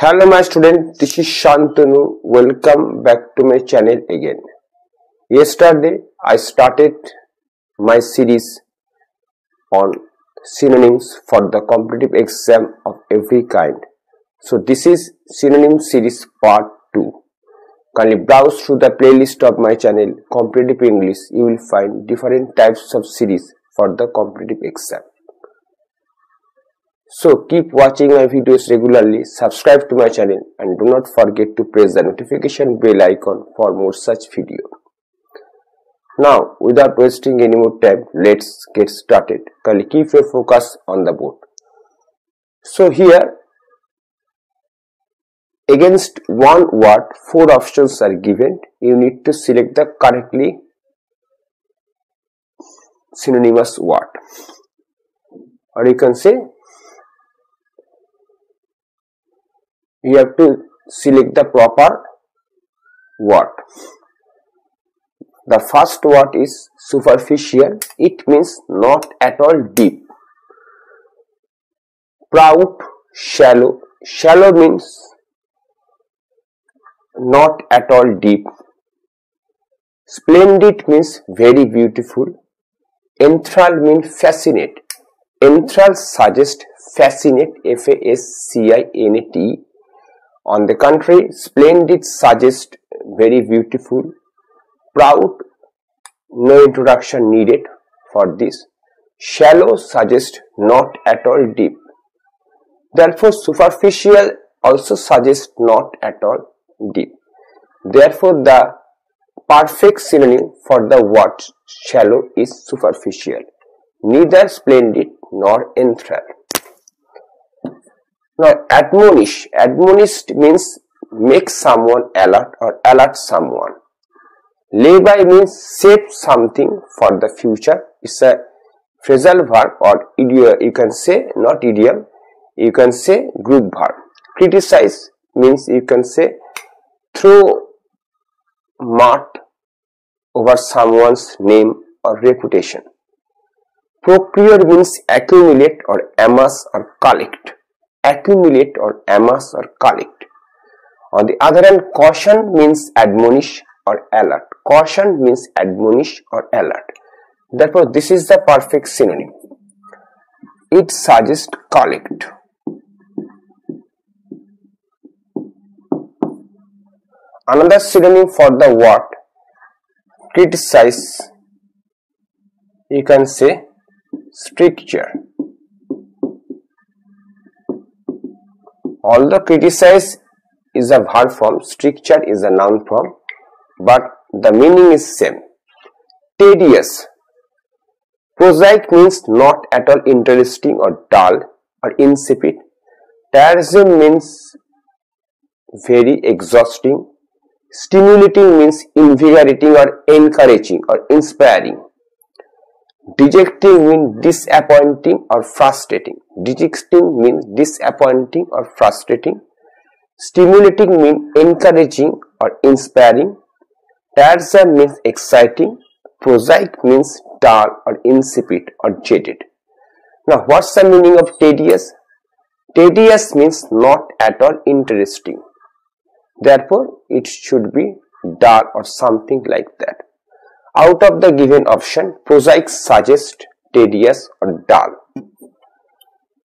Hello my student, this is Shantanu. Welcome back to my channel again. Yesterday I started my series on synonyms for the competitive exam of every kind. So this is synonym series part 2. Kindly browse through the playlist of my channel Competitive English. You will find different types of series for the competitive exam. So keep watching my videos regularly, subscribe to my channel and do not forget to press the notification bell icon for more such video. Now without wasting any more time, let's get started. Kindly keep your focus on the board. So here against one word, 4 options are given. You need to select the correctly synonymous word, or you can say you have to select the proper word. The first word is superficial. It means not at all deep. Proud, shallow. Shallow means not at all deep. Splendid means very beautiful. Enthralled means fascinate. Enthralled suggests fascinate, F-A-S-C-I-N-A-T-E. On the contrary, splendid suggests very beautiful. Proud, no introduction needed for this. Shallow suggests not at all deep. Therefore, superficial also suggests not at all deep. Therefore, the perfect synonym for the word shallow is superficial. Neither splendid nor enthralled. Now, admonish. Admonish means make someone alert or alert someone. Lay-by means save something for the future. It's a phrasal verb, or idiom. You can say, not idiom, you can say group verb. Criticize means you can say throw mud over someone's name or reputation. Procure means accumulate or amass or collect. Accumulate or amass or collect. On the other hand, caution means admonish or alert. Caution means admonish or alert. Therefore, this is the perfect synonym. It suggests collect. Another synonym for the word criticize, you can say stricture. Although criticize is a verb form, stricture is a noun form, but the meaning is same. Tedious. Prosaic means not at all interesting or dull or insipid. Tiresome means very exhausting. Stimulating means invigorating or encouraging or inspiring. Dejecting means disappointing or frustrating. Dejecting means disappointing or frustrating. Stimulating means encouraging or inspiring. Tiresome means exciting. Prosaic means dull or insipid or jaded. Now, what's the meaning of tedious? Tedious means not at all interesting. Therefore, it should be dull or something like that. Out of the given option, prosaic suggests tedious or dull.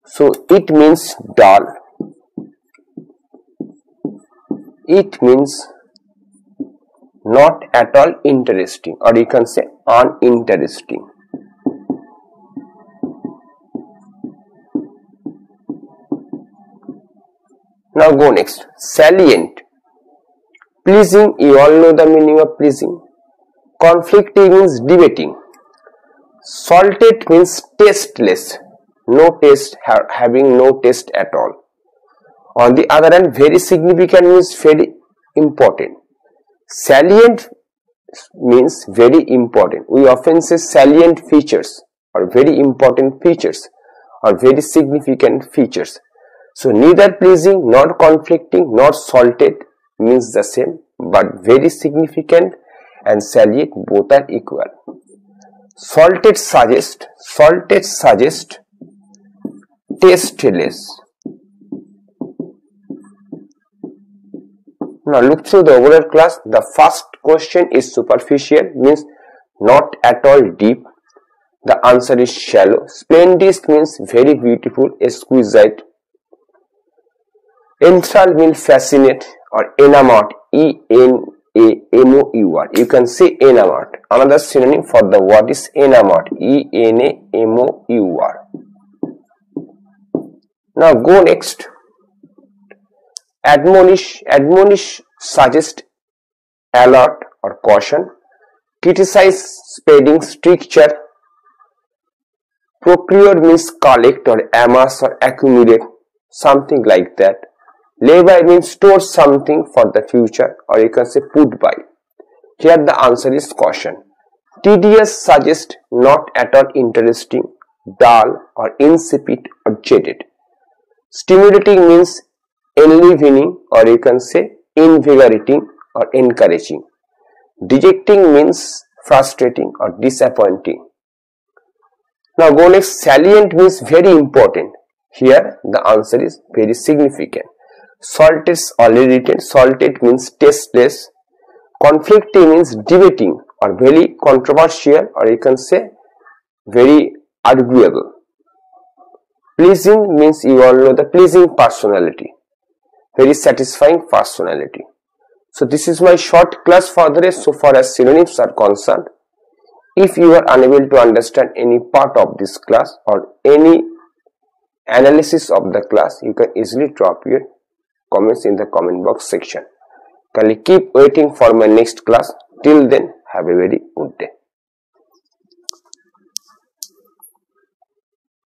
So, it means dull. It means not at all interesting, or you can say uninteresting. Now go next. Salient. Pleasing, you all know the meaning of pleasing. Conflicting means debating. Salted means tasteless, no taste, having no taste at all. On the other hand, very significant means very important. Salient means very important. We often say salient features or very important features or very significant features. So neither pleasing nor conflicting nor salted means the same, but very significant and salient both are equal. Salted suggests tasteless. Now look through the overall class. The first question is superficial, means not at all deep. The answer is shallow. Splendid means very beautiful, exquisite. Enthrall means fascinate or enamored, E-N-A-M-O-U-R. You can say enamored. Another synonym for the word is enamored, E-N-A-M-O-U-R. Now go next. Admonish. Admonish suggests alert or caution. Criticize, spreading stricture. Procure means collect or amass or accumulate, something like that. Lay by means store something for the future, or you can say put by. Here the answer is caution. Tedious suggests not at all interesting, dull or insipid or jaded. Stimulating means enlivening, or you can say invigorating or encouraging. Dejecting means frustrating or disappointing. Now go next. Salient means very important. Here the answer is very significant. Salt is already written. Salted means tasteless. Conflicting means debating or very controversial, or you can say very arguable. Pleasing means you all know the pleasing personality, very satisfying personality. So this is my short class for the rest so far as synonyms are concerned. If you are unable to understand any part of this class or any analysis of the class, you can easily drop your comments in the comment box section. Kindly keep waiting for my next class. Till then, have a very good day.